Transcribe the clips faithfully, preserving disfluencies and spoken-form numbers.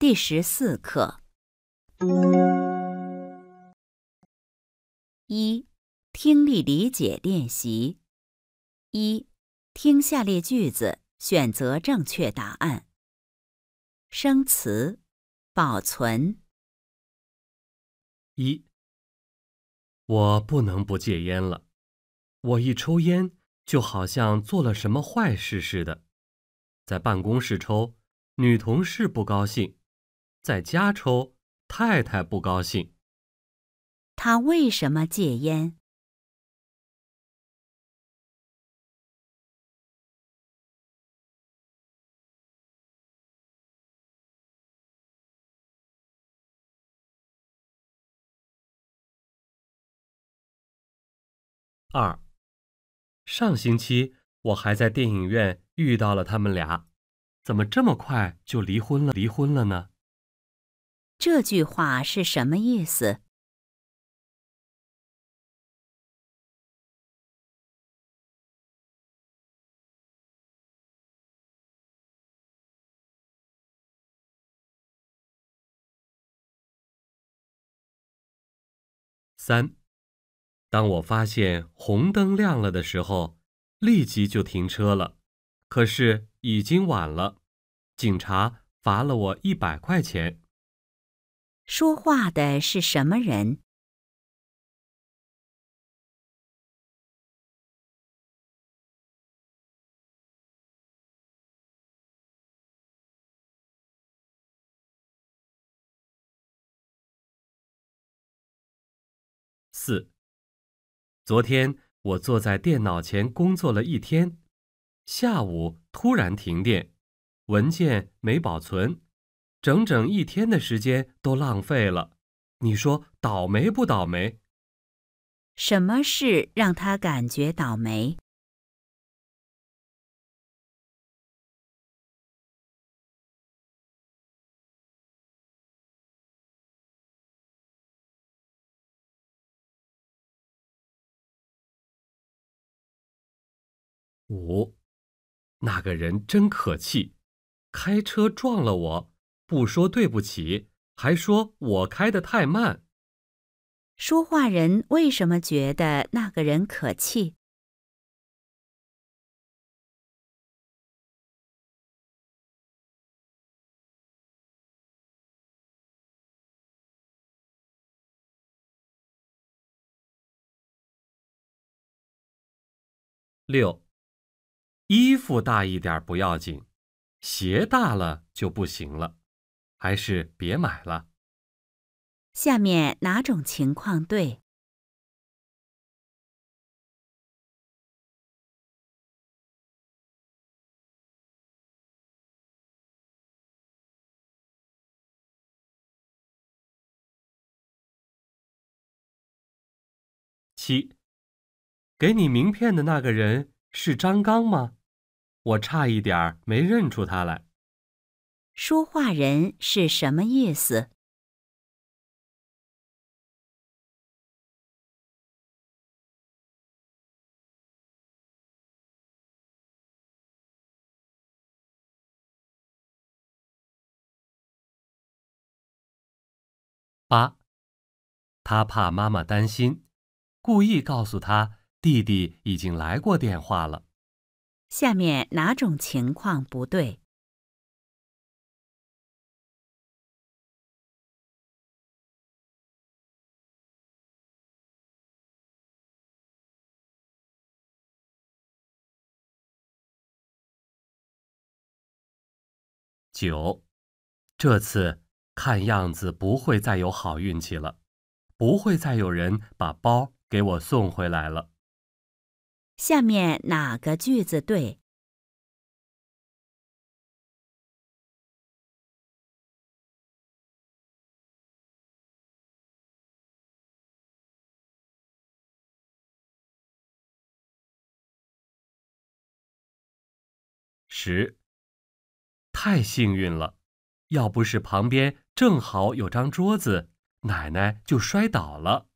第十四课。一、听力理解练习。一、听下列句子，选择正确答案。生词，保存。一、我不能不戒烟了，我一抽烟就好像做了什么坏事似的。在办公室抽，女同事不高兴；在家抽，太太不高兴。他为什么戒烟？二，上星期我还在电影院遇到了他们俩，怎么这么快就离婚了？离婚了呢？这句话是什么意思？三，当我发现红灯亮了的时候，立即就停车了，可是已经晚了，警察罚了我一百块钱。说话的是什么人？四，昨天我坐在电脑前工作了一天，下午突然停电，文件没保存，整整一天的时间都浪费了。你说倒霉不倒霉？什么事让他感觉倒霉？五，那个人真可气，开车撞了我，不说对不起，还说我开得太慢。说话人为什么觉得那个人可气？六，衣服大一点不要紧，鞋大了就不行了，还是别买了。下面哪种情况对？七，给你名片的那个人是张刚吗？我差一点没认出他来。说话人是什么意思？八，他怕妈妈担心，故意告诉他弟弟已经来过电话了。下面哪种情况不对？九，这次看样子不会再有好运气了，不会再有人把包给我送回来了。下面哪个句子对？十，太幸运了，要不是旁边正好有张桌子，奶奶就摔倒了。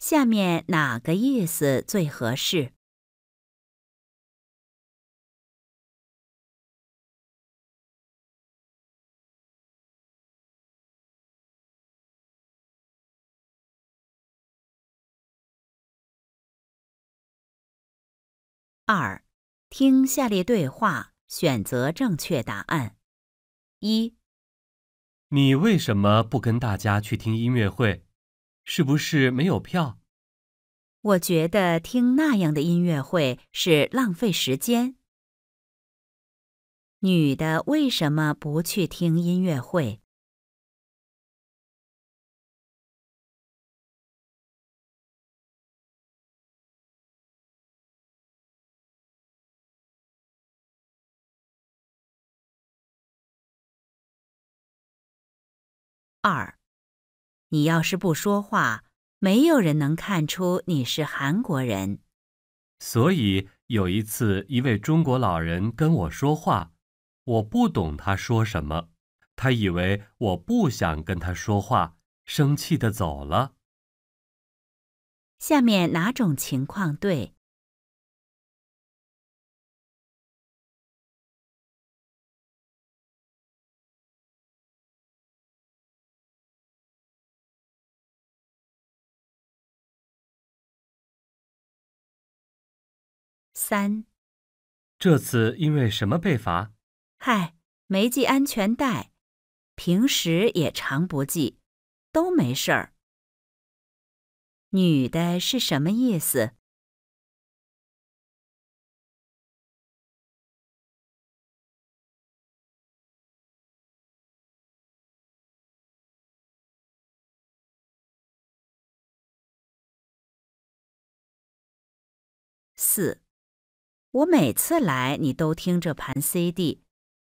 下面哪个意思最合适？二、听下列对话，选择正确答案。一、你为什么不跟大家去听音乐会？是不是没有票？我觉得听那样的音乐会是浪费时间。女的为什么不去听音乐会？二，你要是不说话，没有人能看出你是韩国人。所以有一次，一位中国老人跟我说话，我不懂他说什么，他以为我不想跟他说话，生气地走了。下面哪种情况对？三，这次因为什么被罚？嗨，没系安全带，平时也常不系，都没事儿。女的是什么意思？四。我每次来你都听这盘 C D，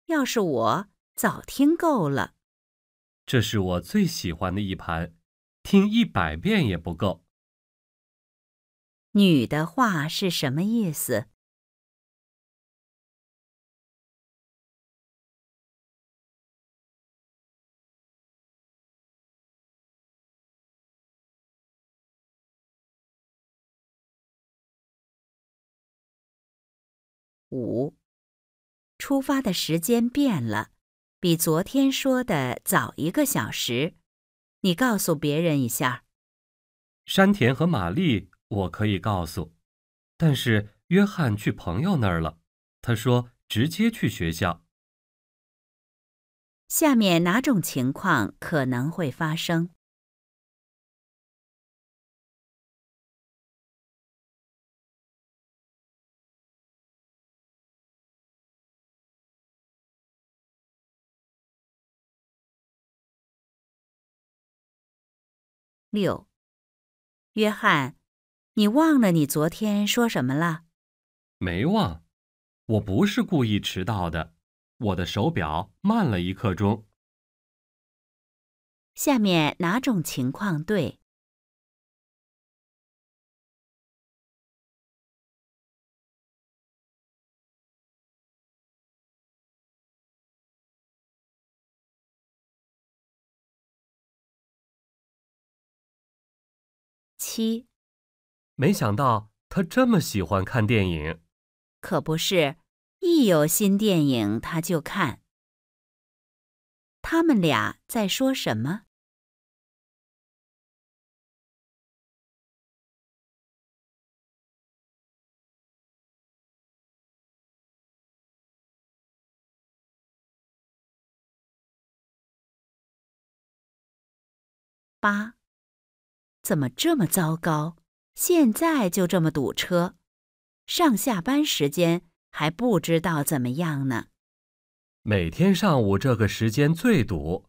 要是我早听够了。这是我最喜欢的一盘，听一百遍也不够。女的话是什么意思？五，出发的时间变了，比昨天说的早一个小时。你告诉别人一下。山田和玛丽我可以告诉，但是约翰去朋友那儿了，他说直接去学校。下面哪种情况可能会发生？六，约翰，你忘了你昨天说什么了？没忘，我不是故意迟到的，我的手表慢了一刻钟。下面哪种情况对？七，没想到他这么喜欢看电影。可不是，一有新电影他就看。他们俩在说什么？八，怎么这么糟糕？现在就这么堵车，上下班时间还不知道怎么样呢。每天上午这个时间最堵，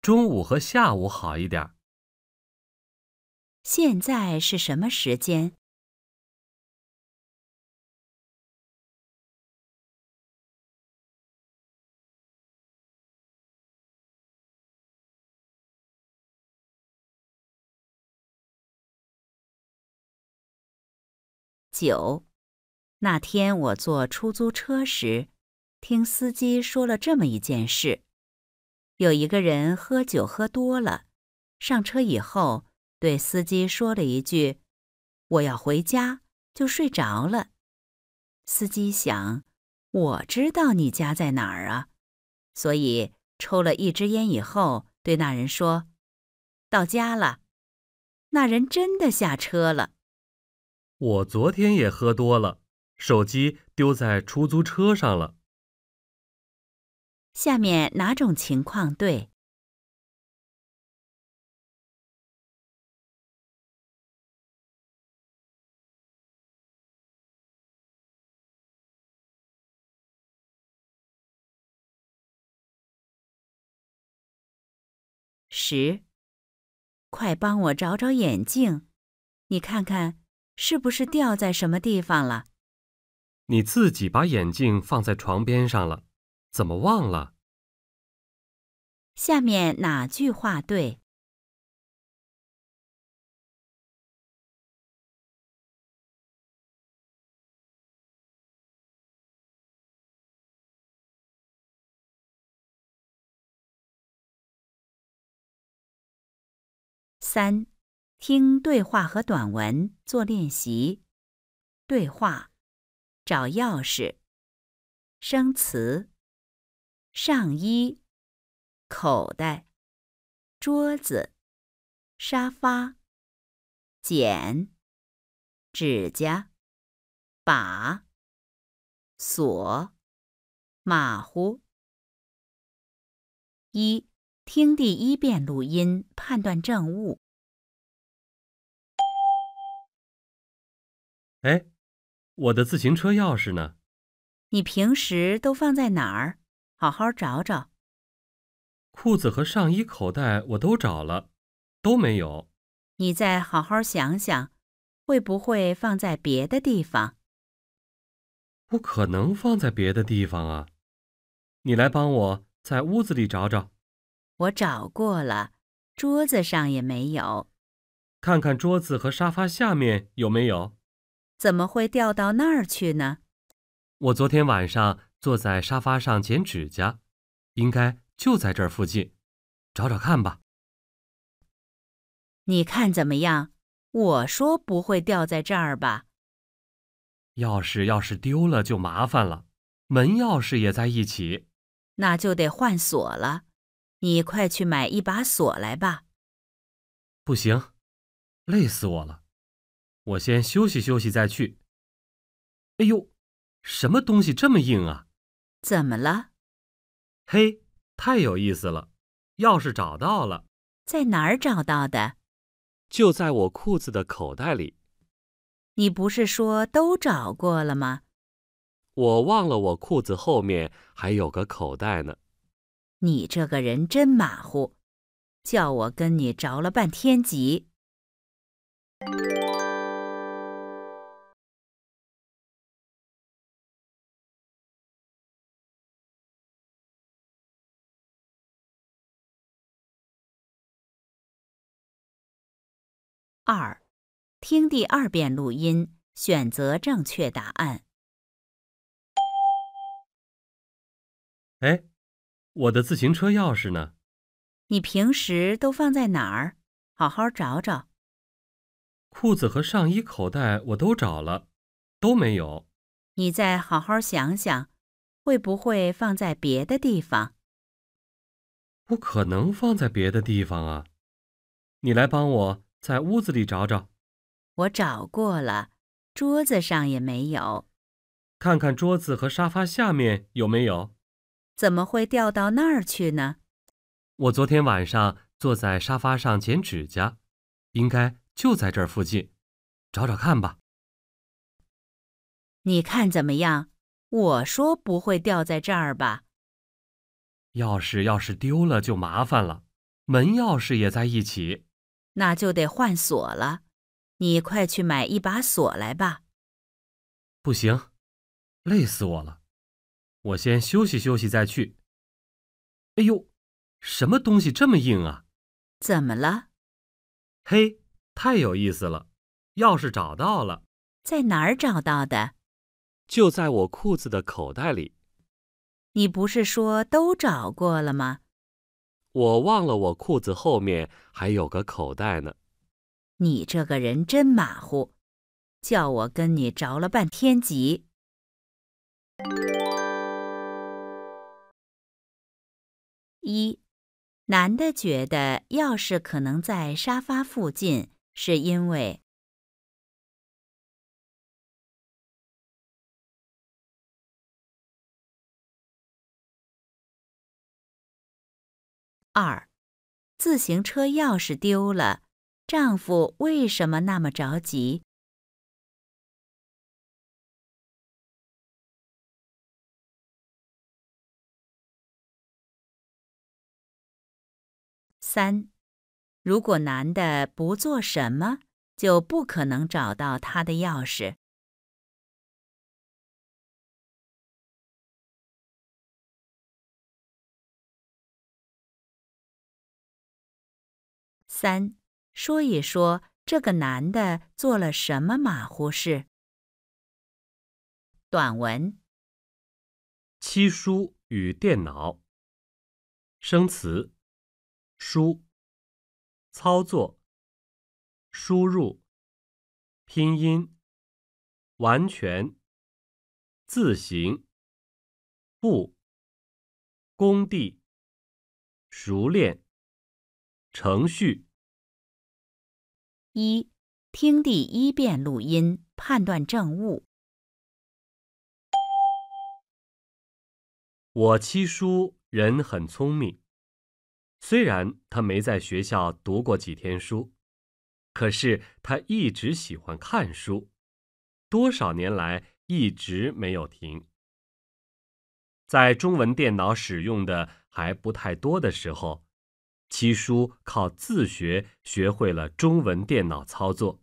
中午和下午好一点。现在是什么时间？九，那天我坐出租车时，听司机说了这么一件事：有一个人喝酒喝多了，上车以后对司机说了一句“我要回家”，就睡着了。司机想：“我知道你家在哪儿啊。”所以抽了一支烟以后，对那人说：“到家了。”那人真的下车了。我昨天也喝多了，手机丢在出租车上了。下面哪种情况对？十，快帮我找找眼镜，你看看是不是掉在什么地方了？你自己把眼镜放在床边上了，怎么忘了？下面哪句话对？三，听对话和短文做练习。对话：找钥匙，生词，上衣，口袋，桌子，沙发，剪，指甲，把，锁，马虎。一，听第一遍录音，判断正误。哎，我的自行车钥匙呢？你平时都放在哪儿？好好找找。裤子和上衣口袋我都找了，都没有。你再好好想想，会不会放在别的地方？不可能放在别的地方啊！你来帮我在屋子里找找。我找过了，桌子上也没有。看看桌子和沙发下面有没有？怎么会掉到那儿去呢？我昨天晚上坐在沙发上剪指甲，应该就在这儿附近，找找看吧。你看怎么样？我说不会掉在这儿吧？钥匙要是丢了就麻烦了，门钥匙也在一起。那就得换锁了。你快去买一把锁来吧。不行，累死我了，我先休息休息再去。哎呦，什么东西这么硬啊？怎么了？嘿，太有意思了，钥匙找到了。在哪儿找到的？就在我裤子的口袋里。你不是说都找过了吗？我忘了我裤子后面还有个口袋呢。你这个人真马虎，叫我跟你着了半天急。二，听第二遍录音，选择正确答案。哎，我的自行车钥匙呢？你平时都放在哪儿？好好找找。裤子和上衣口袋我都找了，都没有。你再好好想想，会不会放在别的地方？不可能放在别的地方啊！你来帮我在屋子里找找。我找过了，桌子上也没有。看看桌子和沙发下面有没有？怎么会掉到那儿去呢？我昨天晚上坐在沙发上剪指甲，应该就在这儿附近，找找看吧。你看怎么样？我说不会掉在这儿吧？钥匙要是丢了就麻烦了，门钥匙也在一起。那就得换锁了，你快去买一把锁来吧。不行，累死我了。我先休息休息再去。哎呦，什么东西这么硬啊？怎么了？嘿，太有意思了，钥匙找到了。在哪儿找到的？就在我裤子的口袋里。你不是说都找过了吗？我忘了我裤子后面还有个口袋呢。你这个人真马虎，叫我跟你着了半天急。一，男的觉得钥匙可能在沙发附近，是因为二，自行车钥匙丢了，丈夫为什么那么着急？三，如果男的不做什么，就不可能找到他的钥匙。三，说一说这个男的做了什么马虎事。短文：七书与电脑。生词：书，操作，输入，拼音，完全，字形，不，工地，熟练，程序。一，听第一遍录音，判断正误。我七叔人很聪明，虽然他没在学校读过几天书，可是他一直喜欢看书，多少年来一直没有停。在中文电脑使用的还不太多的时候，七叔靠自学学会了中文电脑操作。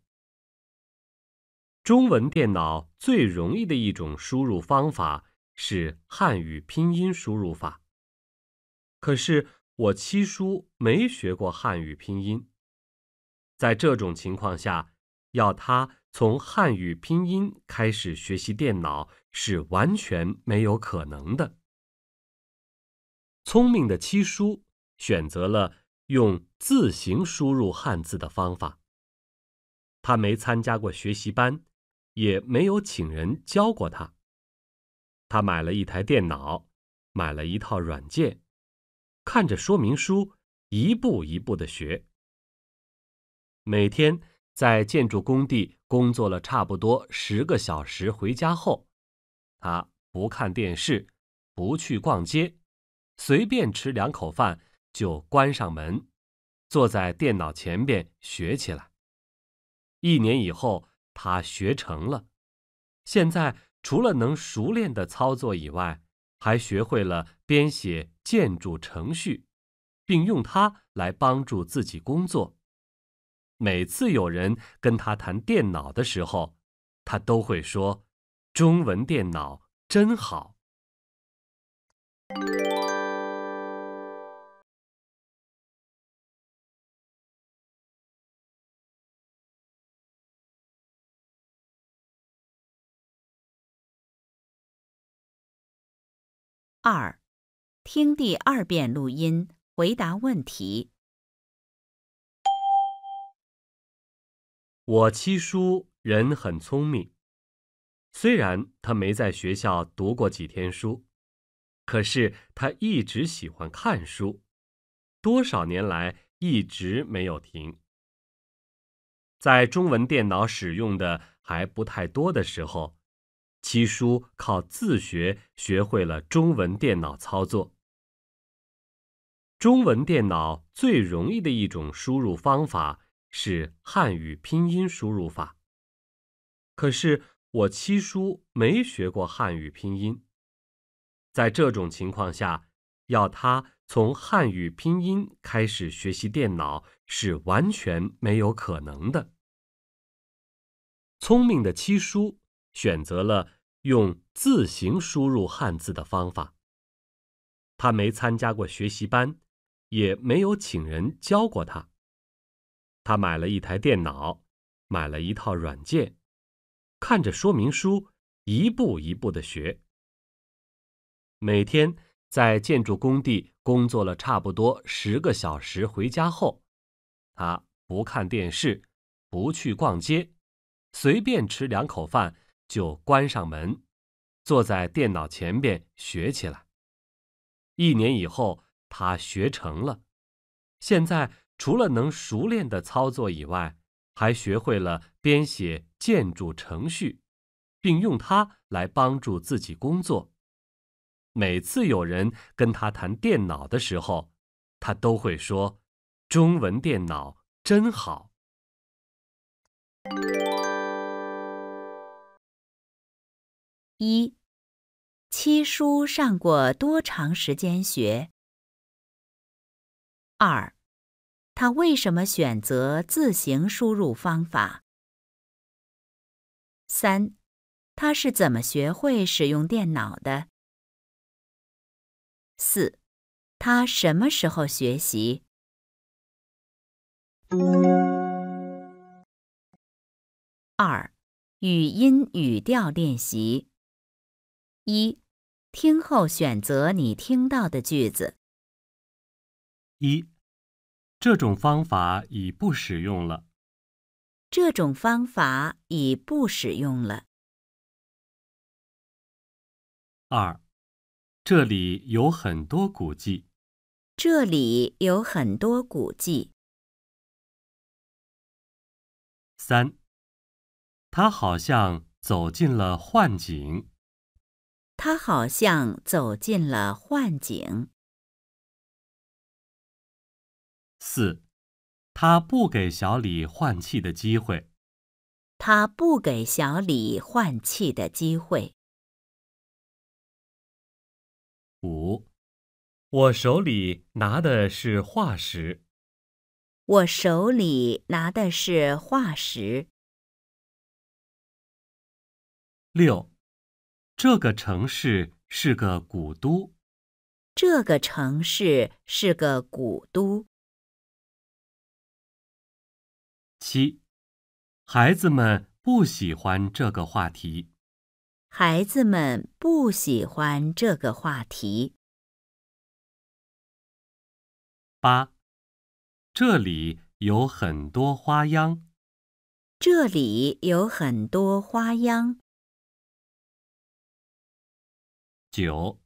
中文电脑最容易的一种输入方法是汉语拼音输入法。可是我七叔没学过汉语拼音。在这种情况下，要他从汉语拼音开始学习电脑是完全没有可能的。聪明的七叔选择了用自行输入汉字的方法。他没参加过学习班，也没有请人教过他。他买了一台电脑，买了一套软件，看着说明书，一步一步地学。每天在建筑工地工作了差不多十个小时，回家后，他不看电视，不去逛街，随便吃两口饭就关上门，坐在电脑前边学起来。一年以后，他学成了。现在除了能熟练的操作以外，还学会了编写建筑程序，并用它来帮助自己工作。每次有人跟他谈电脑的时候，他都会说：“中文电脑真好。”二，听第二遍录音，回答问题。我七叔人很聪明，虽然他没在学校读过几天书，可是他一直喜欢看书，多少年来一直没有停。在中文电脑使用的还不太多的时候，七叔靠自学学会了中文电脑操作。中文电脑最容易的一种输入方法是汉语拼音输入法。可是我七叔没学过汉语拼音。在这种情况下，要他从汉语拼音开始学习电脑是完全没有可能的。聪明的七叔选择了用自行输入汉字的方法。他没参加过学习班，也没有请人教过他。他买了一台电脑，买了一套软件，看着说明书，一步一步地学。每天在建筑工地工作了差不多十个小时，回家后，他不看电视，不去逛街，随便吃两口饭就关上门，坐在电脑前边学起来。一年以后，他学成了。现在除了能熟练的操作以外，还学会了编写建筑程序，并用它来帮助自己工作。每次有人跟他谈电脑的时候，他都会说：“中文电脑真好。”一，七叔上过多长时间学？二，他为什么选择自行输入方法？三，他是怎么学会使用电脑的？四，他什么时候学习？二，语音语调练习。一，听后选择你听到的句子。一，这种方法已不使用了。这种方法已不使用了。二，这里有很多古迹。这里有很多古迹。三，他好像走进了幻境。他好像走进了幻境。四，他不给小李换气的机会。他不给小李换气的机会。五，我手里拿的是化石。我手里拿的是化石。六，这个城市是个古都。这个城市是个古都。七，孩子们不喜欢这个话题。孩子们不喜欢这个话题。八，这里有很多花样。这里有很多花样。九，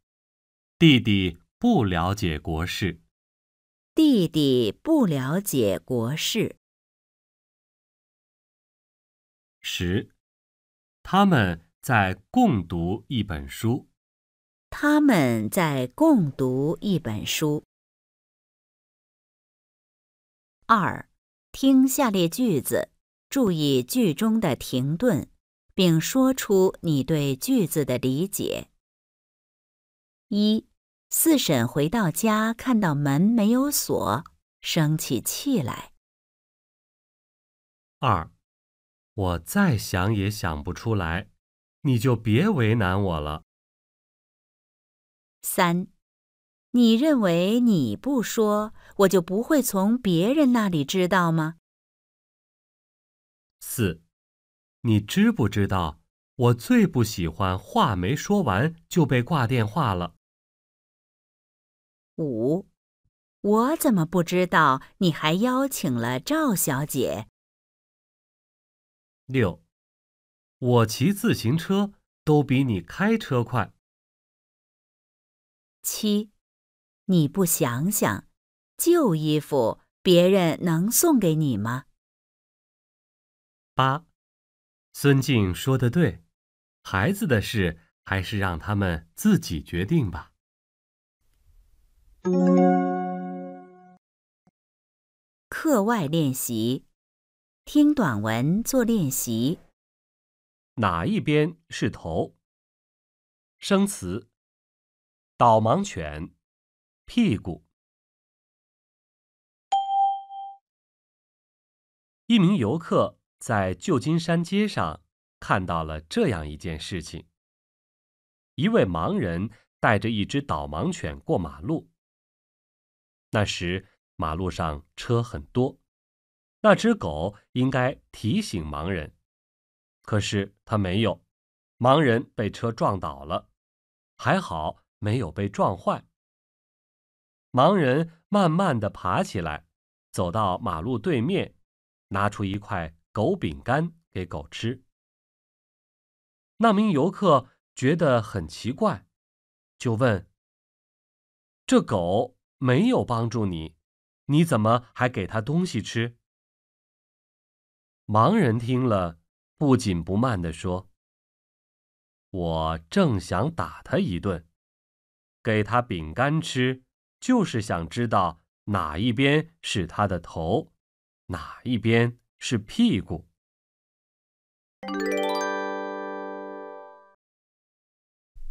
弟弟不了解国事。弟弟不了解国事。十，他们在共读一本书。他们在共读一本书。二，听下列句子，注意句中的停顿，并说出你对句子的理解。一，四婶回到家，看到门没有锁，生起气来。二，我再想也想不出来，你就别为难我了。三，你认为你不说，我就不会从别人那里知道吗？四，你知不知道，我最不喜欢话没说完就被挂电话了。五，我怎么不知道你还邀请了赵小姐？六，我骑自行车都比你开车快。七，你不想想，旧衣服别人能送给你吗？八，孙静说得对，孩子的事还是让他们自己决定吧。课外练习，听短文做练习。哪一边是头？生词：导盲犬，屁股。一名游客在旧金山街上看到了这样一件事情：一位盲人带着一只导盲犬过马路。那时马路上车很多，那只狗应该提醒盲人，可是它没有，盲人被车撞倒了，还好没有被撞坏。盲人慢慢地爬起来，走到马路对面，拿出一块狗饼干给狗吃。那名游客觉得很奇怪，就问：“这狗没有帮助你，你怎么还给它东西吃？”盲人听了，不紧不慢地说：“我正想打他一顿。”给他饼干吃，就是想知道哪一边是他的头，哪一边是屁股。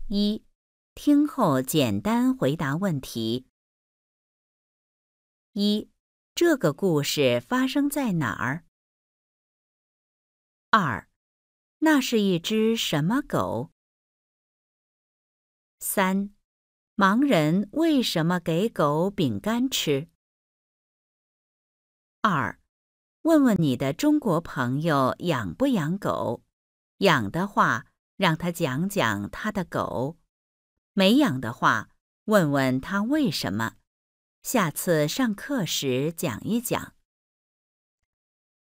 一，听后简单回答问题。一，这个故事发生在哪儿？二，那是一只什么狗？三，盲人为什么给狗饼干吃？二，问问你的中国朋友养不养狗，养的话让他讲讲他的狗，没养的话问问他为什么，下次上课时讲一讲。